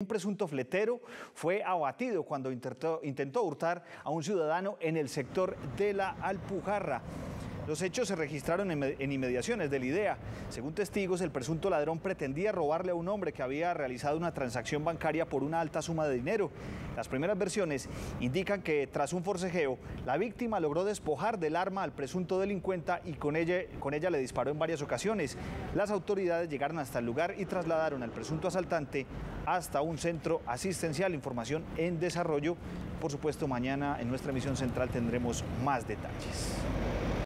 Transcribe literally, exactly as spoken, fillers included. Un presunto fletero fue abatido cuando intentó, intentó hurtar a un ciudadano en el sector de La Alpujarra. Los hechos se registraron en, en inmediaciones del IDEA. Según testigos, el presunto ladrón pretendía robarle a un hombre que había realizado una transacción bancaria por una alta suma de dinero. Las primeras versiones indican que tras un forcejeo, la víctima logró despojar del arma al presunto delincuente y con ella, con ella le disparó en varias ocasiones. Las autoridades llegaron hasta el lugar y trasladaron al presunto asaltante hasta un centro asistencial. Información en desarrollo. Por supuesto, mañana en nuestra emisión central tendremos más detalles.